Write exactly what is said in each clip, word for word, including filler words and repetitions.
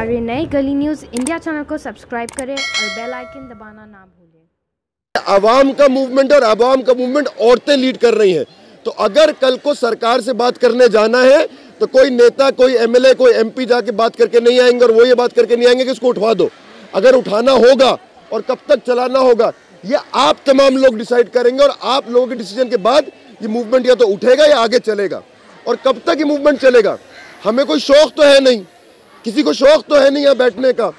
हमारे नए गली न्यूज़ इंडिया चैनल को सब्सक्राइब करें और बेल आइकन दबाना ना भूलें। आवाम का मूवमेंट और आवाम का मूवमेंट औरतें लीड कर रही हैं, तो अगर कल को सरकार से बात करने जाना है तो कोई नेता, कोई एमएलए, कोई एमपी जाके बात करके नहीं आएंगे और वो ये बात करके नहीं आएंगे कि इसको उठवा दो। अगर उठाना होगा और कब तक चलाना होगा ये आप तमाम लोग डिसाइड करेंगे और आप लोगों के डिसीजन के बाद ये मूवमेंट या तो उठेगा या आगे चलेगा। और कब तक ये मूवमेंट चलेगा? हमें कोई शौक़ तो है नहीं, किसी को शौक़ तो है नहीं यहाँ बैठने का,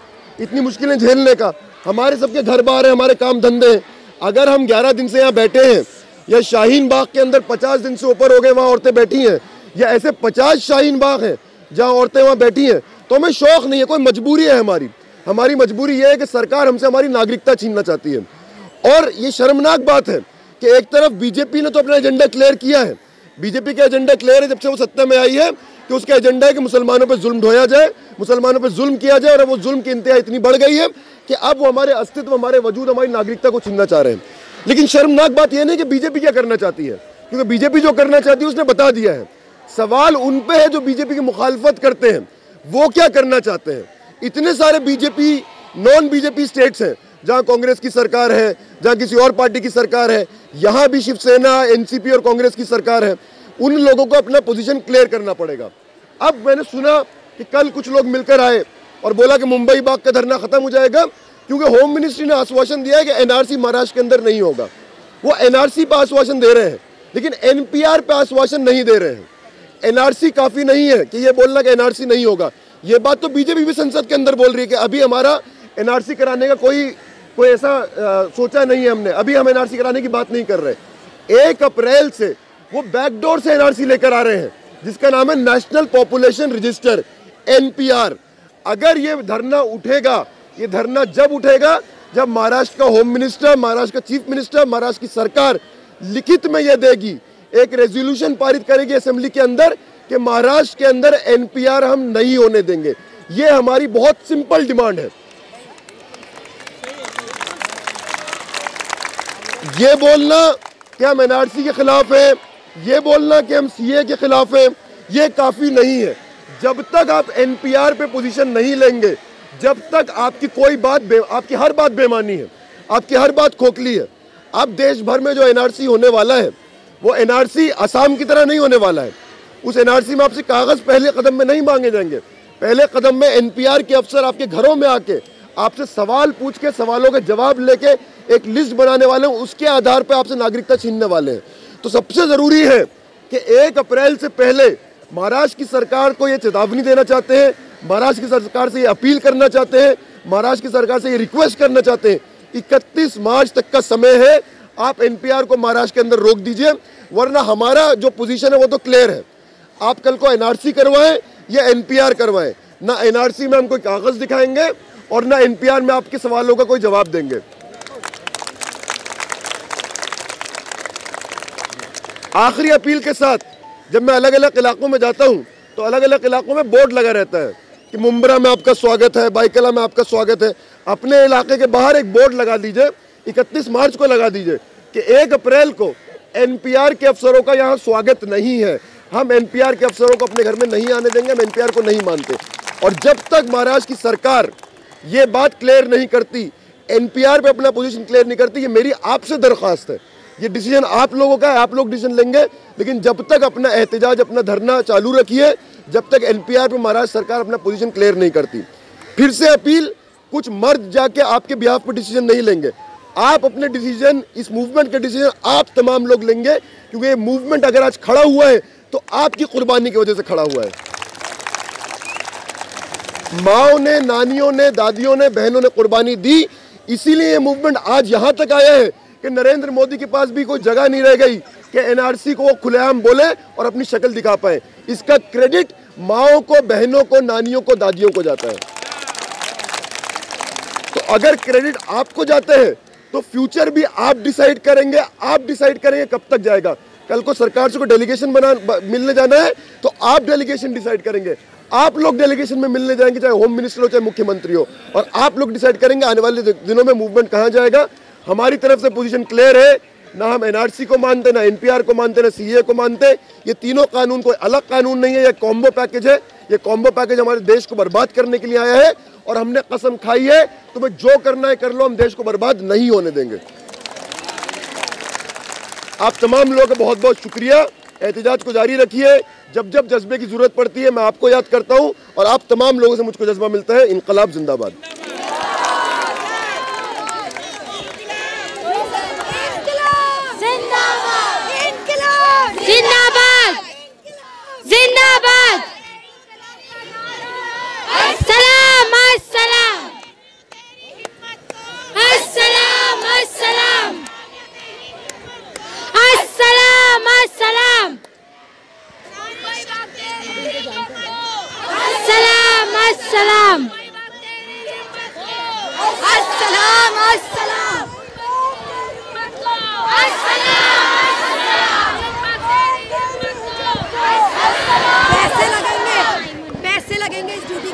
इतनी मुश्किलें झेलने का। हमारे सबके घर बार हैं, हमारे काम धंधे हैं। अगर हम ग्यारह दिन से यहाँ बैठे हैं या शाहीन बाग के अंदर पचास दिन से ऊपर हो गए वहाँ औरतें बैठी हैं, या ऐसे पचास शाहीन बाग हैं जहाँ औरतें वहाँ बैठी हैं, तो हमें शौक़ नहीं है, कोई मजबूरी है हमारी। हमारी मजबूरी ये है कि सरकार हमसे हमारी नागरिकता छीनना चाहती है। और ये शर्मनाक बात है कि एक तरफ बीजेपी ने तो अपना एजेंडा क्लियर किया है। बीजेपी का एजेंडा क्लियर है जब से वो सत्ता में आई है कि उसका एजेंडा है कि मुसलमानों पर जुल्म ढोया जाए, मुसलमानों पर जुल्म किया जाए। और अब वो जुल्म की इंतहा इतनी बढ़ गई है कि अब वो हमारे अस्तित्व, हमारे वजूद, हमारी नागरिकता को छीनना चाह रहे हैं। लेकिन शर्मनाक बात यह नहीं कि बीजेपी क्या करना चाहती है, क्योंकि बीजेपी जो करना चाहती है उसने बता दिया है। सवाल उन पर है जो बीजेपी की मुखालफत करते हैं, वो क्या करना चाहते हैं। इतने सारे बीजेपी, नॉन बीजेपी स्टेट्स हैं जहाँ कांग्रेस की सरकार है, जहाँ किसी और पार्टी की सरकार है, यहाँ भी शिवसेना, एनसीपी और कांग्रेस की सरकार है। उन लोगों को अपना पोजीशन क्लियर करना पड़ेगा। अब मैंने सुना कि कल कुछ लोग मिलकर आए और बोला कि मुंबई बाग का धरना खत्म हो जाएगा क्योंकि होम मिनिस्ट्री ने आश्वासन दिया है कि एनआरसी महाराष्ट्र के अंदर नहीं होगा। वो एनआरसी पर आश्वासन दे रहे हैं लेकिन एनपीआर पर आश्वासन नहीं दे रहे हैं। एनआरसी काफ़ी नहीं है कि ये बोलना कि एनआरसी नहीं होगा। ये बात तो बीजेपी भी संसद के अंदर बोल रही है कि अभी हमारा एनआरसी कराने का कोई कोई ऐसा आ, सोचा नहीं है हमने, अभी हम एनआरसी कराने की बात नहीं कर रहे। एक अप्रैल से वो बैकडोर से एनआरसी लेकर आ रहे हैं जिसका नाम है नेशनल पॉपुलेशन रजिस्टर, एनपीआर। अगर ये धरना उठेगा, ये धरना जब उठेगा जब महाराष्ट्र का होम मिनिस्टर, महाराष्ट्र का चीफ मिनिस्टर, महाराष्ट्र की सरकार लिखित में यह देगी, एक रेजोल्यूशन पारित करेगी असेंबली के अंदर कि महाराष्ट्र के अंदर एनपीआर हम नहीं होने देंगे। ये हमारी बहुत सिंपल डिमांड है। ये बोलना कि हम एनआरसी के खिलाफ हैं, ये बोलना कि हम सीएए के खिलाफ हैं, ये काफ़ी नहीं है। जब तक आप एनपीआर पे पोजीशन नहीं लेंगे, जब तक आपकी कोई बात, आपकी हर बात बेमानी है, आपकी हर बात खोखली है। आप देश भर में जो एनआरसी होने वाला है वो एनआरसी असम की तरह नहीं होने वाला है। उस एनआरसी में आपसे कागज़ पहले कदम में नहीं मांगे जाएंगे। पहले कदम में एनपीआर के अफसर आपके घरों में आके आपसे सवाल पूछ के, सवालों के जवाब लेके एक लिस्ट बनाने वाले हैं, उसके आधार पर आपसे नागरिकता छीनने वाले हैं। तो सबसे ज़रूरी है कि एक अप्रैल से पहले महाराष्ट्र की सरकार को ये चेतावनी देना चाहते हैं, महाराष्ट्र की सरकार से ये अपील करना चाहते हैं, महाराष्ट्र की सरकार से ये रिक्वेस्ट करना चाहते हैं। इकतीस मार्च तक का समय है, आप एनपीआर को महाराष्ट्र के अंदर रोक दीजिए, वरना हमारा जो पोजीशन है वो तो क्लियर है। आप कल को एनआरसी करवाएं या एनपीआर करवाएं, ना एनआरसी में हम कोई कागज़ दिखाएंगे और ना एनपीआर में आपके सवालों का कोई जवाब देंगे। आखिरी अपील के साथ, जब मैं अलग अलग इलाकों में जाता हूं तो अलग अलग इलाकों में बोर्ड लगा रहता है कि मुंब्रा में आपका स्वागत है, बाईकला में आपका स्वागत है। अपने इलाके के बाहर एक बोर्ड लगा दीजिए, इकतीस मार्च को लगा दीजिए कि एक अप्रैल को एनपीआर के अफसरों का यहाँ स्वागत नहीं है, हम एनपीआर के अफसरों को अपने घर में नहीं आने देंगे, हम एनपीआर को नहीं मानते। और जब तक महाराष्ट्र की सरकार ये बात क्लियर नहीं करती, एनपीआर पे अपना पोजीशन क्लियर नहीं करती, ये मेरी आपसे दरख्वास्त है। ये डिसीजन आप लोगों का है, आप लोग डिसीजन लेंगे, लेकिन जब तक अपना एहतजाज, अपना धरना चालू रखिए जब तक एनपीआर पे महाराष्ट्र सरकार अपना पोजीशन क्लियर नहीं करती। फिर से अपील, कुछ मर्द जाके आपके बिहाफ पर डिसीजन नहीं लेंगे। आप अपने डिसीजन, इस मूवमेंट के डिसीजन आप तमाम लोग लेंगे, क्योंकि ये मूवमेंट अगर आज खड़ा हुआ है तो आपकी कुर्बानी की वजह से खड़ा हुआ है। माओं ने, नानियों ने, दादियों ने, बहनों ने कुर्बानी दी, इसीलिए ये मूवमेंट आज यहाँ तक आया है कि नरेंद्र मोदी के पास भी कोई जगह नहीं रह गई कि एनआरसी को वो खुलेआम बोले और अपनी शक्ल दिखा पाए। इसका क्रेडिट माओं को, बहनों को, नानियों को, दादियों को जाता है। तो अगर क्रेडिट आपको जाते हैं तो फ्यूचर भी आप डिसाइड करेंगे, आप डिसाइड करेंगे कब तक जाएगा। कल को सरकार से कोई डेलीगेशन बना मिलने जाना है तो आप डेलीगेशन डिसाइड करेंगे, आप लोग डेलीगेशन में मिलने जाएंगे, चाहे होम मिनिस्टर हो, चाहे मुख्यमंत्री हो, और आप लोग डिसाइड करेंगे आने वाले दिनों में मूवमेंट कहाँ जाएगा। हमारी तरफ से पोजीशन क्लियर है, ना हम एनआरसी को मानते, ना एनपीआर को मानते, ना सीएए को मानते। ये तीनों कानून कोई अलग कानून नहीं है, ये कॉम्बो पैकेज है। ये कॉम्बो पैकेज हमारे देश को बर्बाद करने के लिए आया है और हमने कसम खाई है तुम्हें जो करना है कर लो, हम देश को बर्बाद नहीं होने देंगे। आप तमाम लोगों का बहुत बहुत शुक्रिया। एहतजाज को जारी रखिए। जब जब जज्बे की जरूरत पड़ती है मैं आपको याद करता हूँ और आप तमाम लोगों से मुझको जज्बा मिलता है। इनकलाब जिंदाबाद। पैसे लगेंगे इस ड्यूटी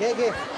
के।